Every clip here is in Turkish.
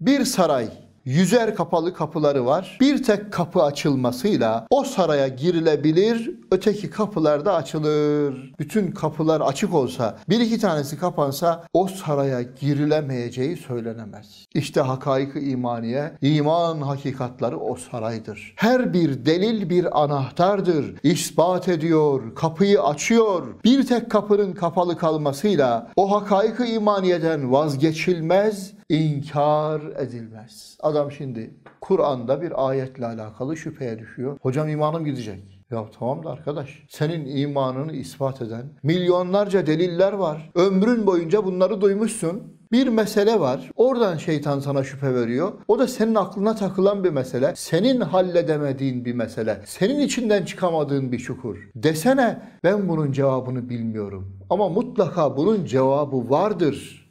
Bir saray, 100'er kapalı kapıları var. Bir tek kapı açılmasıyla o saraya girilebilir, öteki kapılar da açılır. Bütün kapılar açık olsa, bir iki tanesi kapansa o saraya girilemeyeceği söylenemez. İşte hakaik-i imaniye, iman hakikatları o saraydır. Her bir delil bir anahtardır. İspat ediyor, kapıyı açıyor. Bir tek kapının kapalı kalmasıyla o hakaik-i imaniyeden vazgeçilmez, İnkar edilmez. Adam şimdi Kur'an'da bir ayetle alakalı şüpheye düşüyor. Hocam imanım gidecek. Ya tamam da arkadaş, senin imanını ispat eden milyonlarca deliller var. Ömrün boyunca bunları duymuşsun. Bir mesele var. Oradan şeytan sana şüphe veriyor. O da senin aklına takılan bir mesele. Senin halledemediğin bir mesele. Senin içinden çıkamadığın bir çukur. Desene ben bunun cevabını bilmiyorum. Ama mutlaka bunun cevabı vardır.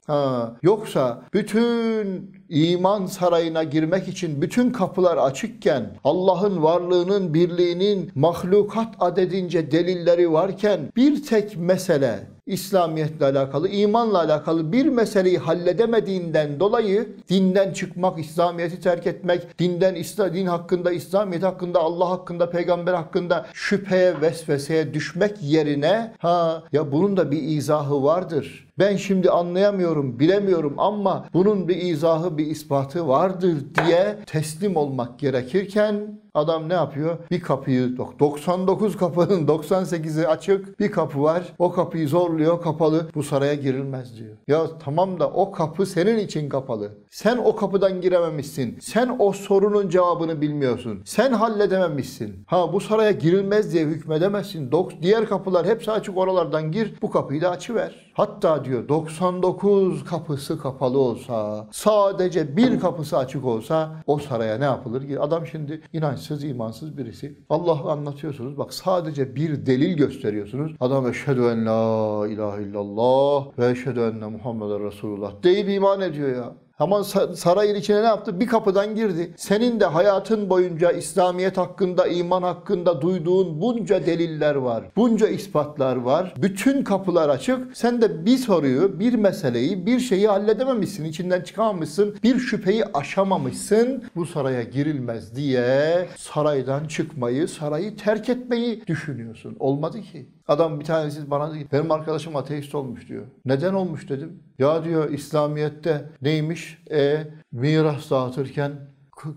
Yoksa bütün iman sarayına girmek için bütün kapılar açıkken, Allah'ın varlığının, birliğinin mahlukat adedince delilleri varken bir tek mesele, İslamiyetle alakalı, imanla alakalı bir meseleyi halledemediğinden dolayı dinden çıkmak, İslamiyeti terk etmek, din hakkında, İslamiyet hakkında, Allah hakkında, peygamber hakkında şüpheye, vesveseye düşmek yerine ya bunun da bir izahı vardır. Ben şimdi anlayamıyorum, bilemiyorum ama bunun bir izahı, bir ispatı vardır diye teslim olmak gerekirken adam ne yapıyor? Bir kapıyı, 99 kapının 98'i açık, bir kapı var. O kapıyı zorluyor, kapalı. Bu saraya girilmez diyor. Ya tamam da o kapı senin için kapalı. Sen o kapıdan girememişsin. Sen o sorunun cevabını bilmiyorsun. Sen halledememişsin. Bu saraya girilmez diye hükmedemezsin. Diğer kapılar hepsi açık, oralardan gir. Bu kapıyı da açıver. Hatta diyor 99 kapısı kapalı olsa, sadece bir kapısı açık olsa o saraya ne yapılır? Adam şimdi inanç imansız birisi. Allah'ı anlatıyorsunuz. Bak sadece bir delil gösteriyorsunuz. Adam eşhedü en la ilahe illallah ve eşhedü enne Muhammeden Resulullah deyip iman ediyor ya. Hemen sarayın içine ne yaptı? Bir kapıdan girdi. Senin de hayatın boyunca İslamiyet hakkında, iman hakkında duyduğun bunca deliller var. Bunca ispatlar var. Bütün kapılar açık. Sen de bir soruyu, bir meseleyi, bir şeyi halledememişsin. İçinden çıkamamışsın. Bir şüpheyi aşamamışsın. Bu saraya girilmez diye saraydan çıkmayı, sarayı terk etmeyi düşünüyorsun. Olmadı ki. Adam bir tanesi bana diyor, benim arkadaşım ateist olmuş diyor. Neden olmuş dedim. Ya diyor İslamiyet'te neymiş? Miras dağıtırken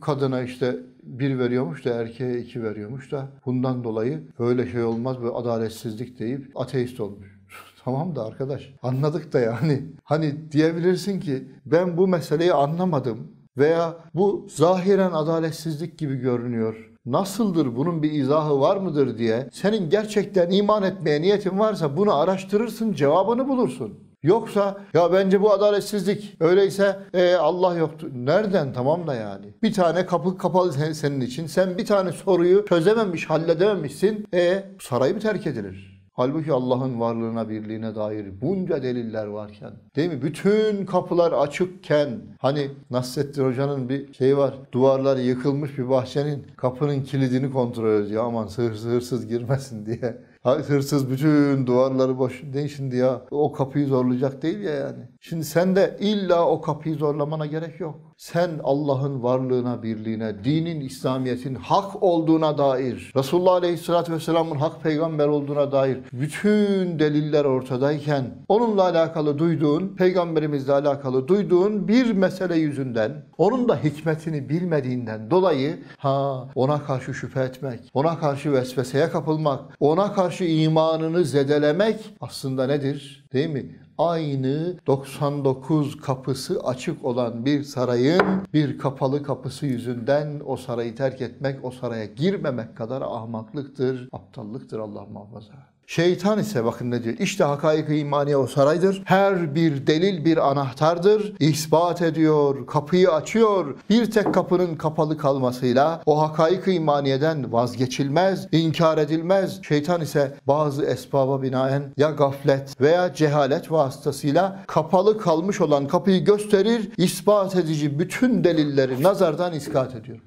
kadına işte 1 veriyormuş da erkeğe 2 veriyormuş da bundan dolayı öyle şey olmaz, böyle adaletsizlik deyip ateist olmuş. Tamam da arkadaş anladık da yani. Hani diyebilirsin ki ben bu meseleyi anlamadım veya bu zahiren adaletsizlik gibi görünüyor. Nasıldır, bunun bir izahı var mıdır diye senin gerçekten iman etmeye niyetin varsa bunu araştırırsın, cevabını bulursun. Yoksa ya bence bu adaletsizlik, öyleyse Allah yoktu. Nereden? Tamam da yani. Bir tane kapı kapalı senin için. Sen bir tane soruyu çözememiş, halledememişsin. Sarayı mı terk edilir? Halbuki Allah'ın varlığına, birliğine dair bunca deliller varken, değil mi? Bütün kapılar açıkken, hani Nasrettin Hoca'nın bir şeyi var, duvarları yıkılmış bir bahçenin kapının kilidini kontrol ediyor. Aman hırsız girmesin diye. Hırsız bütün duvarları boş. Ne şimdi ya? O kapıyı zorlayacak değil ya yani. Şimdi sen de illa o kapıyı zorlamana gerek yok. Sen Allah'ın varlığına, birliğine, dinin, İslamiyet'in hak olduğuna dair, Resulullah Aleyhisselatü Vesselam'ın hak peygamber olduğuna dair bütün deliller ortadayken, onunla alakalı duyduğun, peygamberimizle alakalı duyduğun bir mesele yüzünden, onun da hikmetini bilmediğinden dolayı ona karşı şüphe etmek, ona karşı vesveseye kapılmak, ona karşı imanını zedelemek aslında nedir? Değil mi? Aynı 99 kapısı açık olan bir sarayın bir kapalı kapısı yüzünden o sarayı terk etmek, o saraya girmemek kadar ahmaklıktır, aptallıktır, Allah muhafaza. Şeytan ise bakın ne diyor? İşte hakaik-i imaniye o saraydır. Her bir delil bir anahtardır. İspat ediyor, kapıyı açıyor. Bir tek kapının kapalı kalmasıyla o hakaik-i imaniyeden vazgeçilmez, inkar edilmez. Şeytan ise bazı esbaba binaen ya gaflet veya cehalet vasıtasıyla kapalı kalmış olan kapıyı gösterir, ispat edici bütün delilleri nazardan iskat ediyor.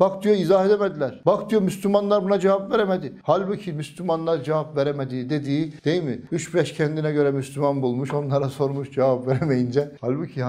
Bak diyor izah edemediler. Bak diyor Müslümanlar buna cevap veremedi. Halbuki Müslümanlar cevap veremedi vermediği dediği değil mi? 3-5 kendine göre Müslüman bulmuş, onlara sormuş cevap veremeyince. Halbuki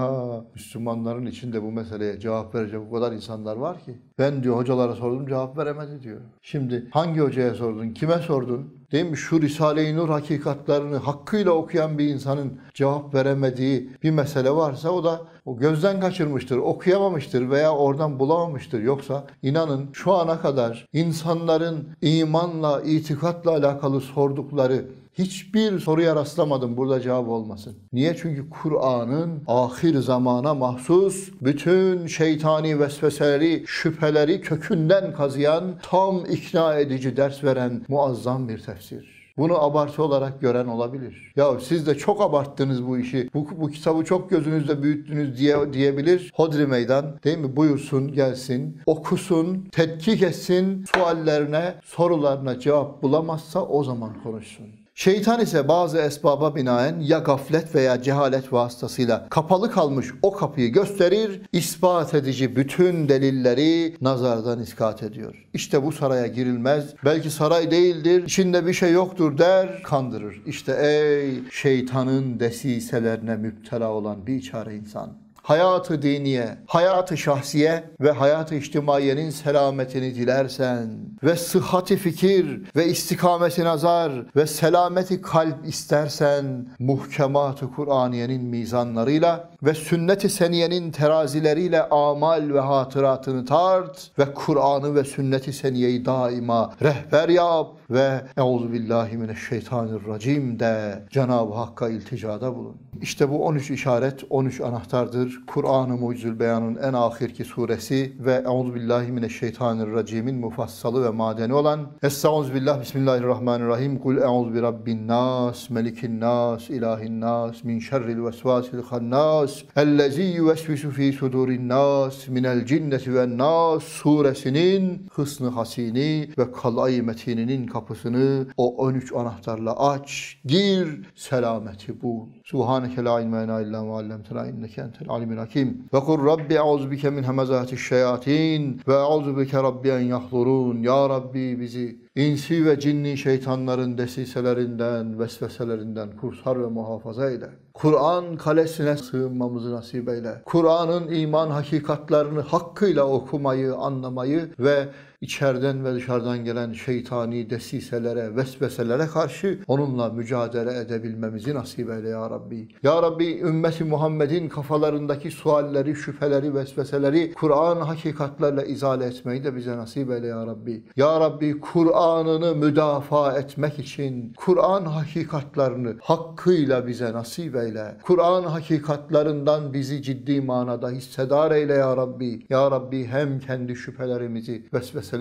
Müslümanların içinde bu meseleye cevap verecek o kadar insanlar var ki. Ben diyor hocalara sordum cevap veremedi diyor. Şimdi hangi hocaya sordun, kime sordun? Değil mi? Şu Risale-i Nur hakikatlerini hakkıyla okuyan bir insanın cevap veremediği bir mesele varsa o da o gözden kaçırmıştır, okuyamamıştır veya oradan bulamamıştır. Yoksa inanın şu ana kadar insanların imanla, itikatla alakalı sordukları hiçbir soruya rastlamadım burada cevap olmasın. Niye? Çünkü Kur'an'ın ahir zamana mahsus bütün şeytani vesveseleri, şüpheleri kökünden kazıyan, tam ikna edici ders veren muazzam bir tefsir. Bunu abartı olarak gören olabilir. Ya siz de çok abarttınız bu işi, bu kitabı çok gözünüzde büyüttünüz diyebilir. Hodri meydan değil mi? Buyursun, gelsin, okusun, tetkik etsin, suallerine, sorularına cevap bulamazsa o zaman konuşsun. Şeytan ise bazı esbaba binaen ya gaflet veya cehalet vasıtasıyla kapalı kalmış o kapıyı gösterir, ispat edici bütün delilleri nazardan iskat ediyor. İşte bu saraya girilmez, belki saray değildir, içinde bir şey yoktur der, kandırır. İşte ey şeytanın desiselerine müptela olan biçare insan! Hayatı diniye, hayatı şahsiye ve hayatı içtimaiyenin selametini dilersen ve sıhhati fikir ve istikameti nazar ve selameti kalp istersen muhkemat-ı Kur'aniyenin mizanlarıyla ve sünnet-i seniyenin terazileriyle amal ve hatıratını tart ve Kur'an'ı ve sünnet-i seniyeyi daima rehber yap ve euzubillahimineşşeytanirracim de Cenab-ı Hakk'a ilticada bulun. İşte bu 13 işaret, 13 anahtardır. Kur'an-ı mucizül beyanın en ahirki suresi ve euzubillahimineşşeytanirracim'in mufassalı ve madeni olan Estağfirullah, Bismillahirrahmanirrahim. Kul euz bi rabbin nas, melikin nas, ilahin nas, min şerril vesvasil hannas, ellezî yuvesvisu fî sudurin nas, minel cinneti ven nas suresinin hısn-ı hasini ve kalay metininin kapısını o 13 anahtarla aç, gir, selameti bul. Subhaneke la ilme lena illa ma allamtena inneke entel alimin hakim. Ve kur rabbi a'udhu bike min hemezatiş şeyatin ve a'udhu bike rabbi en yahdurun. Ya Rabbi bizi insi ve cinni şeytanların desiselerinden, vesveselerinden kurtar ve muhafaza eyle. Kur'an kalesine sığınmamızı nasip eyle. Kur'an'ın iman hakikatlarını hakkıyla okumayı, anlamayı ve içeriden ve dışarıdan gelen şeytani desiselere, vesveselere karşı onunla mücadele edebilmemizi nasip eyle ya Rabbi. Ya Rabbi ümmeti Muhammed'in kafalarındaki sualleri, şüpheleri, vesveseleri Kur'an hakikatlerle izale etmeyi de bize nasip eyle ya Rabbi. Ya Rabbi Kur'an'ını müdafaa etmek için Kur'an hakikatlarını hakkıyla bize nasip eyle. Kur'an hakikatlarından bizi ciddi manada hissedar eyle ya Rabbi. Ya Rabbi hem kendi şüphelerimizi, vesveselerimizi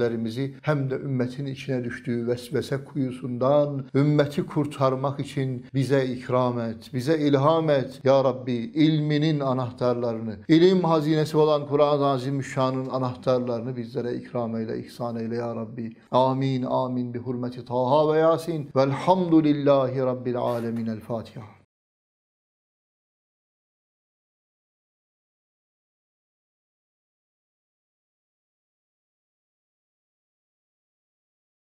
hem de ümmetin içine düştüğü vesvese kuyusundan ümmeti kurtarmak için bize ikram et, bize ilham et. Ya Rabbi ilminin anahtarlarını, ilim hazinesi olan Kur'an-ı Azimüşşan'ın anahtarlarını bizlere ikram eyle, ihsan eyle ya Rabbi. Amin, amin bi hurmeti Taha ve Yasin. Velhamdülillahi Rabbil alemin. El Fatiha.